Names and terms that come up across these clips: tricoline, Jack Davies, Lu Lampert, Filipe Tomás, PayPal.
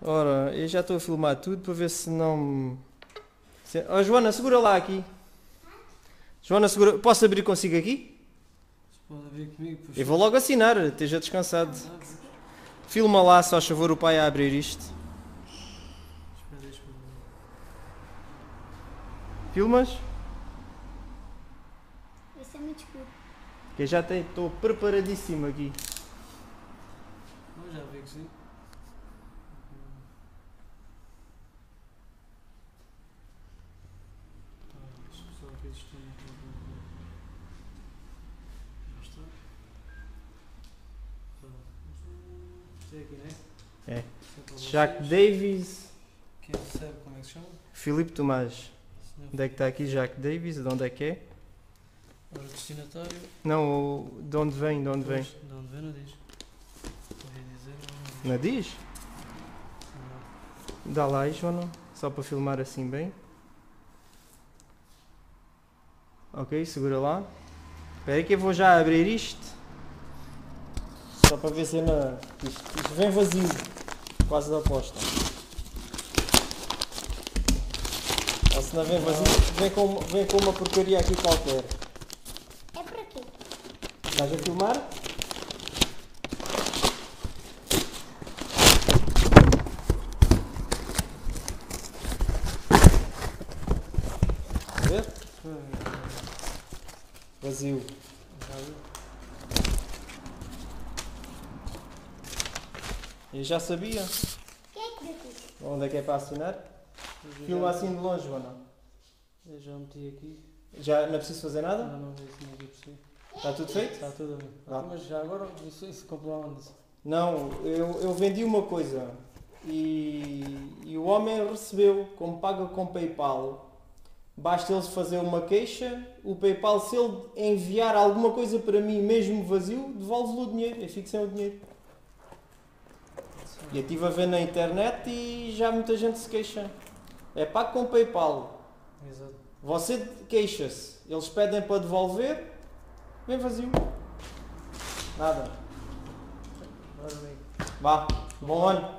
Ora, eu já estou a filmar tudo para ver se não... Oh, Joana, segura lá aqui. Joana, segura... Posso abrir consigo aqui? Pode abrir comigo. Pois... Eu vou logo assinar, esteja descansado. Filma lá, só a favor, o pai a abrir isto. Filmas? Isso é muito escuro. Que já tem, estou preparadíssimo aqui. Já vi que sim. É. Jack Davies. Quem sabe como é que se chama? Filipe Tomás. Onde é que está aqui Jack Davies? De onde é que é? O destinatário. Não, de onde vem? De onde vem? De onde vem não diz. Não diz? Não. Dá lá aí, Joana. Só para filmar assim bem. Ok, segura lá. Espera aí que eu vou já abrir isto. Só para ver se é na... Isto vem vazio. Quase da aposta. Ou se não vem vazio, vem com uma porcaria aqui qualquer. É por aqui. Estás a filmar? Está a ver? Vazio. Eu já sabia. Onde é que é para assinar? Filma assim de longe, Joana. Eu já meti aqui. Já não é preciso fazer nada? Não, não, não é preciso. Está tudo feito? Está tudo bem. Ah. Mas já agora, isso comprou onde? Não, eu vendi uma coisa e o homem recebeu, como paga com PayPal. Basta ele fazer uma queixa, o PayPal, se ele enviar alguma coisa para mim mesmo vazio, devolve-lhe o dinheiro, eu fico sem o dinheiro. E eu estive a ver na internet e já muita gente se queixa. É pago com PayPal. Exato. Você queixa-se. Eles pedem para devolver, vem vazio. Nada. Vá, bom ano.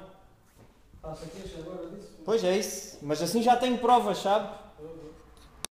Faça queixa agora disso? Pois é isso. Mas assim já tenho provas, sabe?